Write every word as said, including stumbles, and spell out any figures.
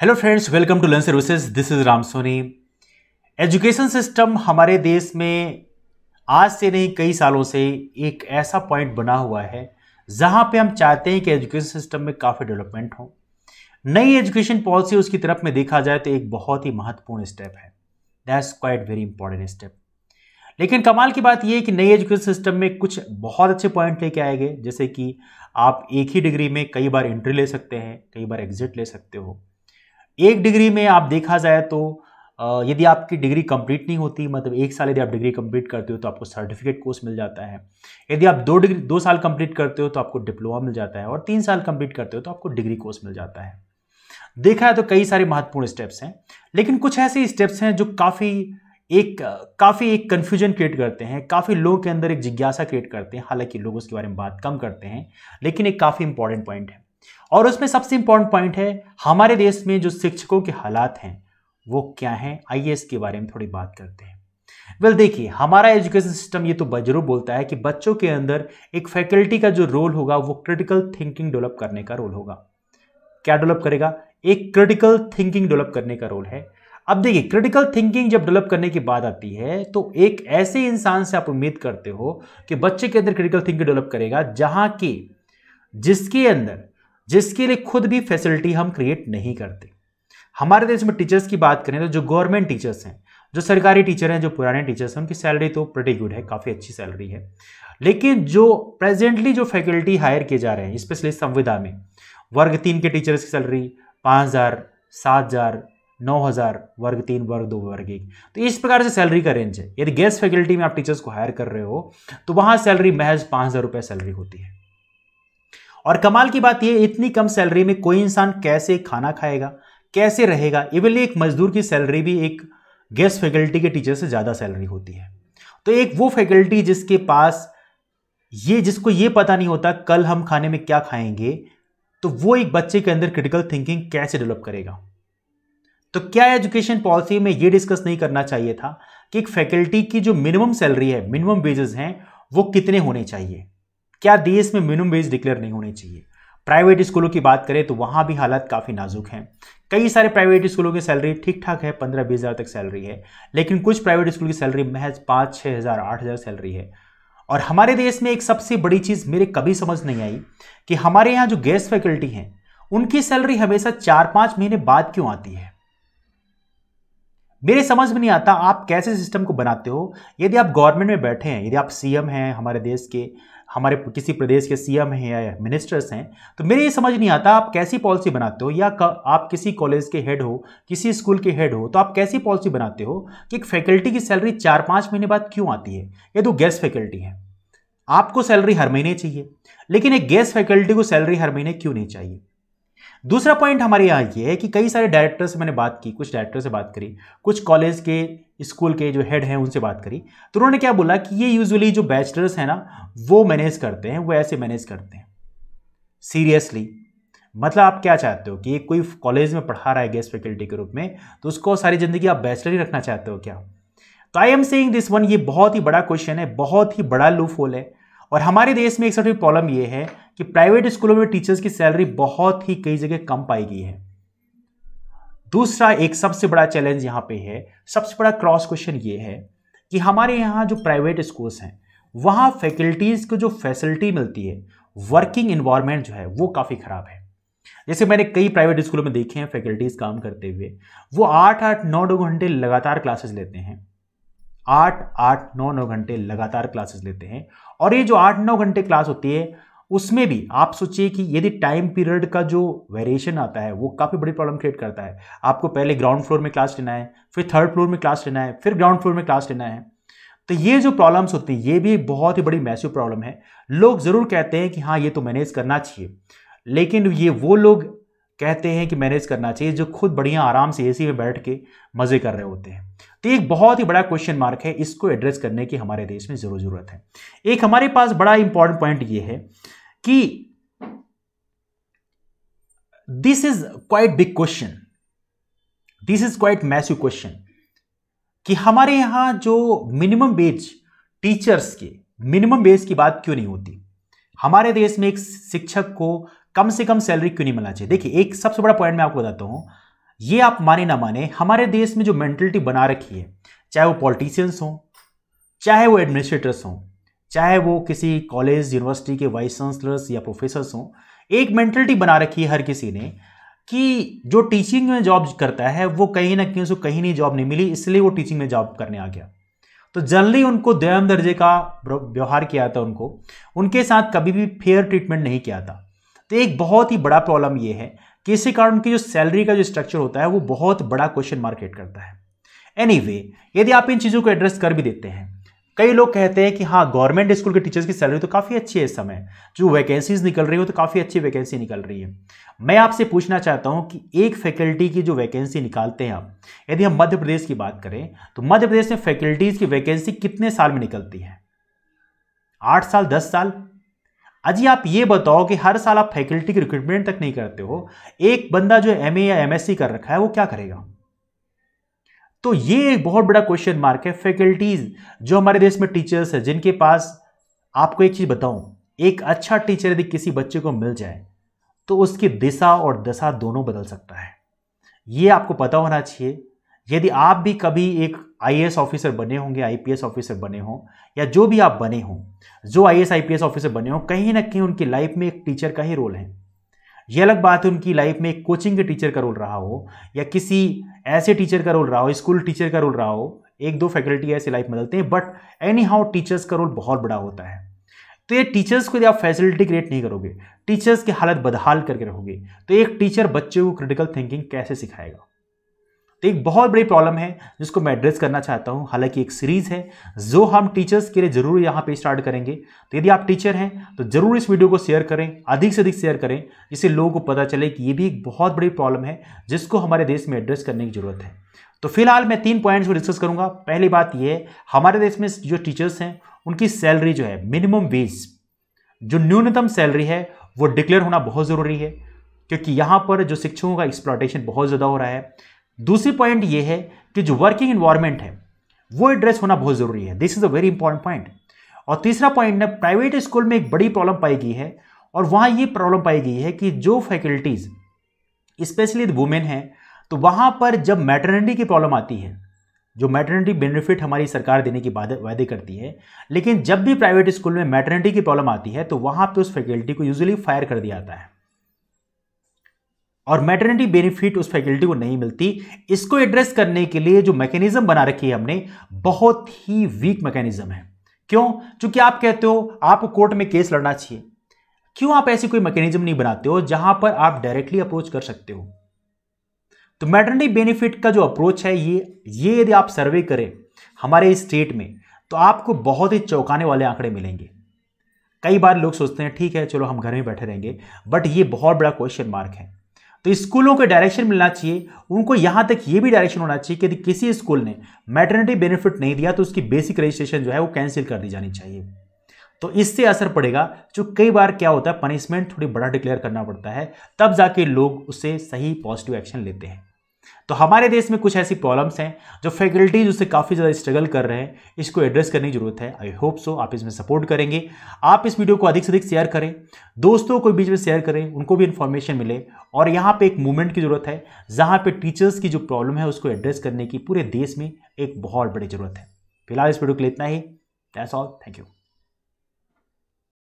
Hello friends, welcome to learn services. This is Ram Soni. Education system हमारे देश में आज से नहीं कई सालों से एक ऐसा पॉइंट बना हुआ है जहां पे हम चाहते हैं कि एजुकेशन सिस्टम में काफ़ी डेवलपमेंट हो, नई एजुकेशन पॉलिसी उसकी तरफ में देखा जाए तो एक बहुत ही महत्वपूर्ण स्टेप है। That's quite very important step. लेकिन कमाल की बात यह है कि नई एजुकेशन सिस्टम में कुछ बहुत अच्छे पॉइंट लेके आए गए, जैसे कि आप एक ही डिग्री में कई बार एंट्री ले सकते हैं, कई बार एग्जिट ले सकते हो। एक डिग्री में आप देखा जाए तो यदि आपकी डिग्री कंप्लीट नहीं होती, मतलब एक साल यदि आप डिग्री कंप्लीट करते हो तो आपको सर्टिफिकेट कोर्स मिल जाता है। यदि आप दो डिग्री दो साल कंप्लीट करते हो तो आपको डिप्लोमा मिल जाता है, और तीन साल कंप्लीट करते हो तो आपको डिग्री कोर्स मिल जाता है। देखा है तो कई सारे महत्वपूर्ण स्टेप्स हैं, लेकिन कुछ ऐसे स्टेप्स हैं जो काफ़ी एक काफ़ी एक कन्फ्यूजन क्रिएट करते हैं, काफ़ी लोगों के अंदर एक जिज्ञासा क्रिएट करते हैं। हालांकि लोग उसके बारे में बात कम करते हैं, लेकिन एक काफ़ी इंपॉर्टेंट पॉइंट है। और उसमें सबसे इंपॉर्टेंट पॉइंट है हमारे देश में जो शिक्षकों के हालात हैं वो क्या हैं। आईएएस के बारे में थोड़ी बात करते हैं। वेल well, देखिए, हमारा एजुकेशन सिस्टम ये तो बजरूर बोलता है कि बच्चों के अंदर एक फैकल्टी का जो रोल होगा वो क्रिटिकल थिंकिंग डेवलप करने का रोल होगा। क्या डेवलप करेगा? एक क्रिटिकल थिंकिंग डेवलप करने का रोल है। अब देखिए, क्रिटिकल थिंकिंग जब डेवलप करने की बात आती है तो एक ऐसे इंसान से आप उम्मीद करते हो कि बच्चे के अंदर क्रिटिकल थिंकिंग डेवलप करेगा जहाँ की जिसके अंदर जिसके लिए खुद भी फैसिलिटी हम क्रिएट नहीं करते। हमारे देश में टीचर्स की बात करें तो जो गवर्नमेंट टीचर्स हैं, जो सरकारी टीचर हैं, जो पुराने टीचर्स हैं, उनकी सैलरी तो प्रीटी गुड है, काफ़ी अच्छी सैलरी है। लेकिन जो प्रेजेंटली जो फैकल्टी हायर किए जा रहे हैं, स्पेशली संविदा में वर्ग तीन के टीचर्स की सैलरी पाँच हज़ार, सात हज़ार, नौ हज़ार, वर्ग तीन, वर्ग दो, वर्ग एक, तो इस प्रकार से सैलरी का रेंज है। यदि गेस्ट फैकल्टी में आप टीचर्स को हायर कर रहे हो तो वहाँ सैलरी महज पाँच हज़ार रुपये सैलरी होती है। और कमाल की बात यह, इतनी कम सैलरी में कोई इंसान कैसे खाना खाएगा, कैसे रहेगा। इवन एक मजदूर की सैलरी भी एक गेस्ट फैकल्टी के टीचर से ज़्यादा सैलरी होती है। तो एक वो फैकल्टी जिसके पास ये जिसको ये पता नहीं होता कल हम खाने में क्या खाएंगे, तो वो एक बच्चे के अंदर क्रिटिकल थिंकिंग कैसे डेवलप करेगा। तो क्या एजुकेशन पॉलिसी में ये डिस्कस नहीं करना चाहिए था कि एक फैकल्टी की जो मिनिमम सैलरी है, मिनिमम वेजेस हैं, वो कितने होने चाहिए? क्या देश में मिनिमम वेज डिक्लेयर नहीं होने चाहिए? प्राइवेट स्कूलों की बात करें तो वहाँ भी हालात काफ़ी नाजुक हैं। कई सारे प्राइवेट स्कूलों की सैलरी ठीक ठाक है, पंद्रह बीस हज़ार तक सैलरी है, लेकिन कुछ प्राइवेट स्कूल की सैलरी महज पाँच छः हज़ार आठ हज़ार सैलरी है। और हमारे देश में एक सबसे बड़ी चीज़ मेरे कभी समझ नहीं आई कि हमारे यहाँ जो गेस्ट फैकल्टी हैं उनकी सैलरी हमेशा चार पाँच महीने बाद क्यों आती है। मेरे समझ में नहीं आता आप कैसे सिस्टम को बनाते हो। यदि आप गवर्नमेंट में बैठे हैं, यदि आप सीएम हैं, हमारे देश के हमारे किसी प्रदेश के सीएम हैं या मिनिस्टर्स हैं, तो मेरे ये समझ नहीं आता आप कैसी पॉलिसी बनाते हो। या आप किसी कॉलेज के हेड हो, किसी स्कूल के हेड हो, तो आप कैसी पॉलिसी बनाते हो कि एक फैकल्टी की सैलरी चार पाँच महीने बाद क्यों आती है? ये तो गेस्ट फैकल्टी है, आपको सैलरी हर महीने चाहिए, लेकिन एक गेस्ट फैकल्टी को सैलरी हर महीने क्यों नहीं चाहिए? दूसरा पॉइंट हमारे यहाँ ये है कि कई सारे डायरेक्टर से मैंने बात की, कुछ डायरेक्टर से बात करी, कुछ कॉलेज के स्कूल के जो हेड हैं उनसे बात करी, तो उन्होंने क्या बोला कि ये यूजुअली जो बैचलर्स हैं ना वो मैनेज करते हैं, वो ऐसे मैनेज करते हैं। सीरियसली, मतलब आप क्या चाहते हो कि कोई कॉलेज में पढ़ा रहा है गेस्ट फैकल्टी के रूप में तो उसको सारी ज़िंदगी आप बैचलर ही रखना चाहते हो क्या? तो I am saying this one, ये बहुत ही बड़ा क्वेश्चन है, बहुत ही बड़ा लूप होल है। और हमारे देश में एक सबसे बड़ी प्रॉब्लम यह है कि प्राइवेट स्कूलों में टीचर्स की सैलरी बहुत ही कई जगह कम पाई गई है। दूसरा एक सबसे बड़ा चैलेंज यहाँ पे है, सबसे बड़ा क्रॉस क्वेश्चन ये है कि हमारे यहाँ जो प्राइवेट स्कूल्स हैं वहाँ फैकल्टीज़ को जो फैसिलिटी मिलती है, वर्किंग इन्वायरमेंट जो है वो काफ़ी ख़राब है। जैसे मैंने कई प्राइवेट स्कूलों में देखे हैं फैकल्टीज़ काम करते हुए, वो आठ आठ नौ नौ घंटे लगातार क्लासेस लेते हैं, आठ आठ नौ नौ घंटे लगातार क्लासेस लेते हैं। और ये जो आठ नौ घंटे क्लास होती है उसमें भी आप सोचिए कि यदि टाइम पीरियड का जो वेरिएशन आता है वो काफ़ी बड़ी प्रॉब्लम क्रिएट करता है। आपको पहले ग्राउंड फ्लोर में क्लास लेना है, फिर थर्ड फ्लोर में क्लास लेना है, फिर ग्राउंड फ्लोर में क्लास लेना है। तो ये जो प्रॉब्लम्स होती है ये भी बहुत ही बड़ी मैसिव प्रॉब्लम है। लोग ज़रूर कहते हैं कि हाँ ये तो मैनेज करना चाहिए, लेकिन ये वो लोग कहते हैं कि मैनेज करना चाहिए जो खुद बढ़िया आराम से एसी में बैठ के मज़े कर रहे होते हैं। तो एक बहुत ही बड़ा क्वेश्चन मार्क है, इसको एड्रेस करने की हमारे देश में ज़रूर ज़रूरत है। एक हमारे पास बड़ा इंपॉर्टेंट पॉइंट ये है कि this is quite big question, this is quite massive question कि हमारे यहाँ जो मिनिमम वेज टीचर्स के मिनिमम वेज की बात क्यों नहीं होती। हमारे देश में एक शिक्षक को कम से कम सैलरी क्यों नहीं मिलना चाहिए? देखिए, एक सबसे बड़ा पॉइंट मैं आपको बताता हूँ, ये आप माने ना माने, हमारे देश में जो मेंटलिटी बना रखी है, चाहे वो पॉलिटिशियंस हों, चाहे वो एडमिनिस्ट्रेटर्स हों, चाहे वो किसी कॉलेज यूनिवर्सिटी के वाइस चांसलर्स या प्रोफेसर्स हों, एक मेंटलिटी बना रखी है हर किसी ने कि जो टीचिंग में जॉब करता है वो कहीं ना कहीं उसको कहीं नहीं जॉब नहीं मिली, इसलिए वो टीचिंग में जॉब करने आ गया। तो जनरली उनको दयम दर्जे का व्यवहार किया था, उनको उनके साथ कभी भी फेयर ट्रीटमेंट नहीं किया था। तो एक बहुत ही बड़ा प्रॉब्लम ये है कि इसी कारण उनकी जो सैलरी का जो स्ट्रक्चर होता है वो बहुत बड़ा क्वेश्चन मार्क क्रिएट करता है। एनीवे, यदि आप इन चीज़ों को एड्रेस कर भी देते हैं, कई लोग कहते हैं कि हाँ गवर्नमेंट स्कूल के टीचर्स की सैलरी तो काफ़ी अच्छी है, इस समय जो वैकेंसीज निकल रही हो तो काफ़ी अच्छी वैकेंसी निकल रही है। मैं आपसे पूछना चाहता हूँ कि एक फैकल्टी की जो वैकेंसी निकालते हैं आप, यदि हम मध्य प्रदेश की बात करें तो मध्य प्रदेश में फैकल्टीज़ की वैकेंसी कितने साल में निकलती है? आठ साल, दस साल? अजी आप ये बताओ कि हर साल आप फैकल्टी की रिक्रूटमेंट तक नहीं करते हो, एक बंदा जो एम ए या एम एस सी कर रखा है वो क्या करेगा? तो ये एक बहुत बड़ा क्वेश्चन मार्क है। फैकल्टीज जो हमारे देश में टीचर्स हैं, जिनके पास, आपको एक चीज बताऊं, एक अच्छा टीचर यदि किसी बच्चे को मिल जाए तो उसकी दिशा और दशा दोनों बदल सकता है। ये आपको पता होना चाहिए। यदि आप भी कभी एक आई ए एस ऑफिसर बने होंगे, आई पी एस ऑफिसर बने हों, या जो भी आप बने हों, जो I A S I P S officer बने हों, कहीं ना कहीं उनकी लाइफ में एक टीचर का ही रोल है। यह अलग बात है उनकी लाइफ में एक कोचिंग के टीचर का रोल रहा हो या किसी ऐसे टीचर का रोल रहा हो, स्कूल टीचर का रोल रहा हो, एक दो फैकल्टी ऐसे लाइफ में बदलते हैं, बट एनी हाउ टीचर्स का रोल बहुत बड़ा होता है। तो ये टीचर्स को यदि आप फैसिलिटी क्रिएट नहीं करोगे, टीचर्स की हालत बदहाल करके रहोगे, तो एक टीचर बच्चे को क्रिटिकल थिंकिंग कैसे सिखाएगा? तो एक बहुत बड़ी प्रॉब्लम है जिसको मैं एड्रेस करना चाहता हूँ। हालांकि एक सीरीज़ है जो हम टीचर्स के लिए ज़रूर यहाँ पे स्टार्ट करेंगे। तो यदि आप टीचर हैं तो ज़रूर इस वीडियो को शेयर करें, अधिक से अधिक शेयर करें, जिससे लोगों को पता चले कि ये भी एक बहुत बड़ी प्रॉब्लम है जिसको हमारे देश में एड्रेस करने की ज़रूरत है। तो फिलहाल मैं तीन पॉइंट्स को डिस्कस करूँगा। पहली बात यह है, हमारे देश में जो टीचर्स हैं उनकी सैलरी जो है, मिनिमम वेज, जो न्यूनतम सैलरी है, वो डिक्लेयर होना बहुत ज़रूरी है, क्योंकि यहाँ पर जो शिक्षकों का एक्सप्लॉयटेशन बहुत ज़्यादा हो रहा है। दूसरी पॉइंट ये है कि जो वर्किंग इन्वायरमेंट है वो एड्रेस होना बहुत ज़रूरी है, this is a very important point. और तीसरा पॉइंट है, प्राइवेट स्कूल में एक बड़ी प्रॉब्लम पाई गई है, और वहाँ ये प्रॉब्लम पाई गई है कि जो फैकल्टीज़ स्पेशली वुमेन हैं, तो वहाँ पर जब मैटरनिटी की प्रॉब्लम आती है, जो मैटरनिटी बेनिफिट हमारी सरकार देने की वादे करती है, लेकिन जब भी प्राइवेट स्कूल में मैटरनिटी की प्रॉब्लम आती है तो वहाँ पर उस फैकल्टी को यूजुअली फायर कर दिया जाता है और मैटरनिटी बेनिफिट उस फैकल्टी को नहीं मिलती। इसको एड्रेस करने के लिए जो मैकेनिज्म बना रखी है हमने, बहुत ही वीक मैकेनिज्म है। क्यों? क्योंकि आप कहते हो आपको कोर्ट में केस लड़ना चाहिए, क्यों आप ऐसी कोई मैकेनिज्म नहीं बनाते हो जहां पर आप डायरेक्टली अप्रोच कर सकते हो? तो मैटरनिटी बेनिफिट का जो अप्रोच है, ये ये यदि आप सर्वे करें हमारे स्टेट में, तो आपको बहुत ही चौंकाने वाले आंकड़े मिलेंगे। कई बार लोग सोचते हैं ठीक है चलो हम घर में बैठे रहेंगे, बट ये बहुत बड़ा क्वेश्चन मार्क है। तो स्कूलों को डायरेक्शन मिलना चाहिए, उनको यहाँ तक ये भी डायरेक्शन होना चाहिए कि यदि किसी स्कूल ने मैटरनिटी बेनिफिट नहीं दिया तो उसकी बेसिक रजिस्ट्रेशन जो है वो कैंसिल कर दी जानी चाहिए। तो इससे असर पड़ेगा। जो कई बार क्या होता है, पनिशमेंट थोड़ी बड़ा डिक्लेयर करना पड़ता है, तब जाके लोग उससे सही पॉजिटिव एक्शन लेते हैं। तो हमारे देश में कुछ ऐसी प्रॉब्लम्स हैं जो फैकल्टीज उससे काफ़ी ज़्यादा स्ट्रगल कर रहे हैं, इसको एड्रेस करने की ज़रूरत है। आई होप सो आप इसमें सपोर्ट करेंगे। आप इस वीडियो को अधिक से अधिक शेयर करें, दोस्तों को बीच में शेयर करें, उनको भी इन्फॉर्मेशन मिले। और यहाँ पे एक मूवमेंट की ज़रूरत है जहाँ पे टीचर्स की जो प्रॉब्लम है उसको एड्रेस करने की पूरे देश में एक बहुत बड़ी ज़रूरत है। फिलहाल इस वीडियो के लिए इतना ही। That's all, thank you.